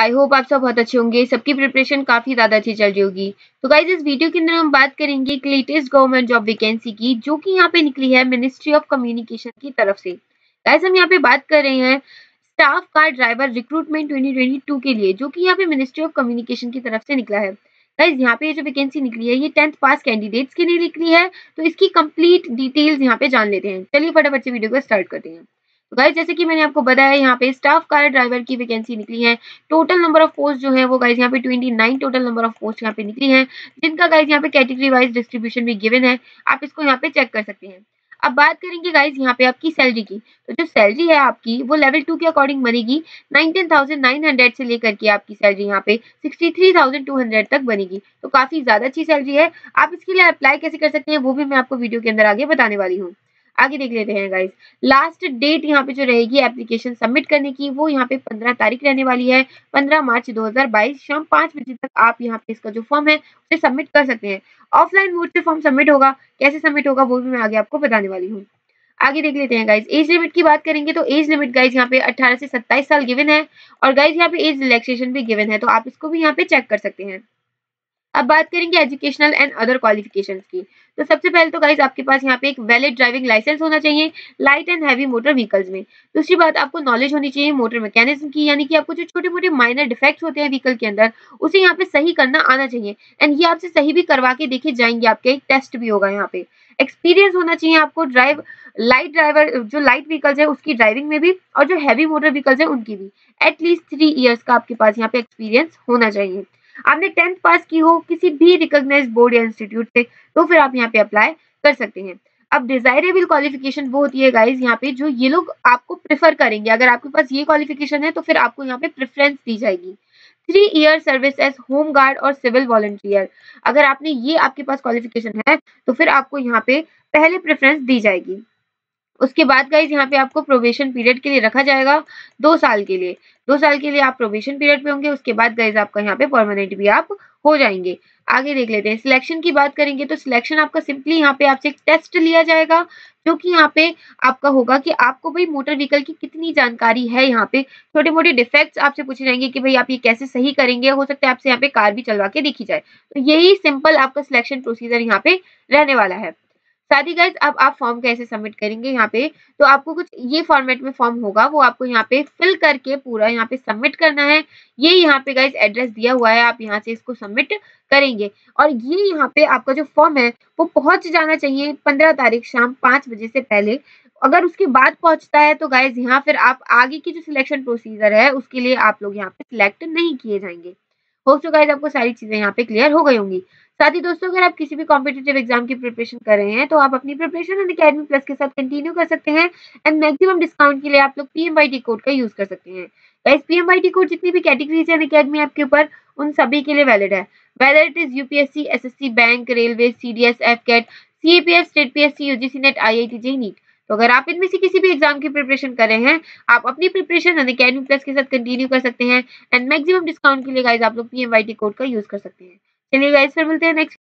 I hope आप सब बहुत अच्छे होंगे, सबकी प्रिपरेशन काफी ज्यादा अच्छी चल रही होगी। तो गाइज इस वीडियो के अंदर हम बात करेंगे एक लेटेस्ट गवर्नमेंट जॉब वैकेंसी की, जो कि यहाँ पे निकली है मिनिस्ट्री ऑफ कम्युनिकेशन की तरफ से। गाइज हम यहाँ पे बात कर रहे हैं स्टाफ का ड्राइवर रिक्रूटमेंट 2022 के लिए, जो कि यहाँ पे मिनिस्ट्री ऑफ कम्युनिकेशन की तरफ से निकला है। गाइज यहाँ पे जो वैकेंसी निकली है ये 10th पास कैंडिडेट्स के लिए निकली है, तो इसकी कंप्लीट डिटेल्स यहाँ पे जान लेते हैं। चलिए फटाफट से वीडियो को स्टार्ट करते हैं। गाइस जैसे कि मैंने आपको बताया यहाँ पे स्टाफ कार ड्राइवर की वैकेंसी निकली है। टोटल नंबर ऑफ पोस्ट जो है वो गाइस यहाँ पे 29 टोटल नंबर ऑफ पोस्ट यहाँ पे निकली है, जिनका गाइस यहाँ पे कैटेगरी वाइज डिस्ट्रीब्यूशन भी गिवन है। आप इसको यहाँ पे चेक कर सकते हैं। अब बात करेंगे गाइस यहाँ पे आपकी सैलरी की, तो जो सैलरी है आपकी वो लेवल 2 के अकॉर्डिंग बनेगी। 19,900 से लेकर के आपकी सैलरी यहाँ पे 63,200 तक बनेगी, तो काफी ज्यादा अच्छी सैलरी है। आप इसके लिए अप्लाई कैसे कर सकते हैं वो भी मैं आपको वीडियो के अंदर आगे बताने वाली हूँ। आगे देख लेते हैं गाइज। लास्ट डेट यहाँ पे जो रहेगी एप्लीकेशन सबमिट करने की वो यहाँ पे 15 तारीख रहने वाली है। 15 मार्च 2022 शाम 5 बजे तक आप यहाँ पे इसका जो फॉर्म है उसे सबमिट कर सकते हैं। ऑफलाइन मोड से फॉर्म सबमिट होगा, कैसे सबमिट होगा वो भी मैं आगे आपको बताने वाली हूँ। आगे देख लेते हैं गाइज। एज लिमिट की बात करेंगे तो एज लिमिट गाइज यहाँ पे 18 से 27 साल गिवन है, और गाइज यहाँ पे एज रिलैक्सेशन भी गिवन है, तो आप इसको भी यहाँ पे चेक कर सकते हैं। अब बात करेंगे एजुकेशनल एंड अदर क्वालिफिकेशंस की, तो सबसे पहले तो गाइज आपके पास यहाँ पे एक वैलिड ड्राइविंग लाइसेंस होना चाहिए light and heavy motor vehicles में। दूसरी बात, आपको नॉलेज होनी चाहिए मोटर मैकेनिज्म की, यानी कि आपको जो छोटे मोटे माइनर डिफेक्ट्स होते हैं व्हीकल के अंदर उसे यहाँ पे सही करना आना चाहिए, एंड ये आपसे सही भी करवा के देखे जाएंगे। आपका एक टेस्ट भी होगा यहाँ पे। एक्सपीरियंस होना चाहिए आपको लाइट ड्राइवर जो लाइट व्हीकल्स है उसकी ड्राइविंग में भी, और जो हैवी मोटर व्हीकल्स है उनकी भी। एटलीस्ट 3 ईयर्स का आपके पास यहाँ पे एक्सपीरियंस होना चाहिए। आपने 10th पास की हो किसी भी रिकॉग्नाइज्ड बोर्ड या इंस्टीट्यूट से, तो फिर आप यहाँ पे अप्लाई कर सकते हैं। अब डिजायरेबल क्वालिफिकेशन वो होती है गाइज यहाँ पे जो ये लोग आपको प्रेफर करेंगे। अगर आपके पास ये क्वालिफिकेशन है तो फिर आपको यहाँ पे प्रेफरेंस दी जाएगी। 3 year service as home guard और सिविल वॉलंटियर, अगर आपने ये आपके पास क्वालिफिकेशन है तो फिर आपको यहाँ पे पहले प्रेफरेंस दी जाएगी। उसके बाद गाइज यहाँ पे आपको प्रोबेशन पीरियड के लिए रखा जाएगा 2 साल के लिए। 2 साल के लिए आप प्रोबेशन पीरियड पे होंगे, उसके बाद गाइज आपका यहाँ पे परमानेंट भी आप हो जाएंगे। आगे देख लेते हैं। सिलेक्शन की बात करेंगे तो सिलेक्शन आपका सिंपली यहाँ पे आपसे एक टेस्ट लिया जाएगा, जो कि यहाँ पे आपका होगा कि आपको भाई मोटर व्हीकल की कितनी जानकारी है। यहाँ पे छोटे मोटे डिफेक्ट्स आपसे पूछे जाएंगे कि भाई आप ये कैसे सही करेंगे, हो सकता है आपसे यहाँ पे कार भी चलवा के देखी जाए। तो यही सिंपल आपका सिलेक्शन प्रोसीजर यहाँ पे रहने वाला है। साथ ही गाइज अब आप फॉर्म कैसे सबमिट करेंगे यहाँ पे, तो आपको कुछ ये फॉर्मेट में फॉर्म होगा वो आपको यहाँ पे फिल करके पूरा यहाँ पे सबमिट करना है। ये यहाँ पे गाइज एड्रेस दिया हुआ है, आप यहाँ से इसको सबमिट करेंगे, और ये यहाँ पे आपका जो फॉर्म है वो पहुंच जाना चाहिए 15 तारीख शाम 5 बजे से पहले। अगर उसके बाद पहुंचता है तो गाइज यहाँ फिर आप आगे की जो सिलेक्शन प्रोसीजर है उसके लिए आप लोग यहाँ पे सिलेक्ट नहीं किए जाएंगे। दोस्तों गाइज आपको सारी चीजें यहाँ पे क्लियर हो गई होंगी। साथ ही दोस्तों अगर आप किसी भी कॉम्पिटेटिव एग्जाम की प्रिपरेशन कर रहे हैं तो आप अपनी प्रिपरेशन अनअकैडमी प्लस के साथ कंटिन्यू कर सकते हैं, एंड मैक्सिमम डिस्काउंट के लिए आप लोग PMYT कोड का यूज कर सकते हैं। गाइज PMYT कोड जितनी भी कैटेगरीज है अनअकैडमी आपके ऊपर उन सभी के लिए वैलिड है, whether it is UPSC, SSC, bank, railway, CDS, FCAT, CAPF, state PSC, UGC NET, IIT, JEE NEET. तो अगर आप इनमें से किसी भी एग्जाम की प्रिपरेशन कर रहे हैं आप अपनी प्रिपरेशन अनअकैडमी प्लस के साथ कंटिन्यू कर सकते हैं, एंड मैक्सिमम डिस्काउंट के लिए गाइज आप लोग PMYT कोड का यूज कर सकते हैं। चलिए गाइज फिर मिलते हैं नेक्स्ट।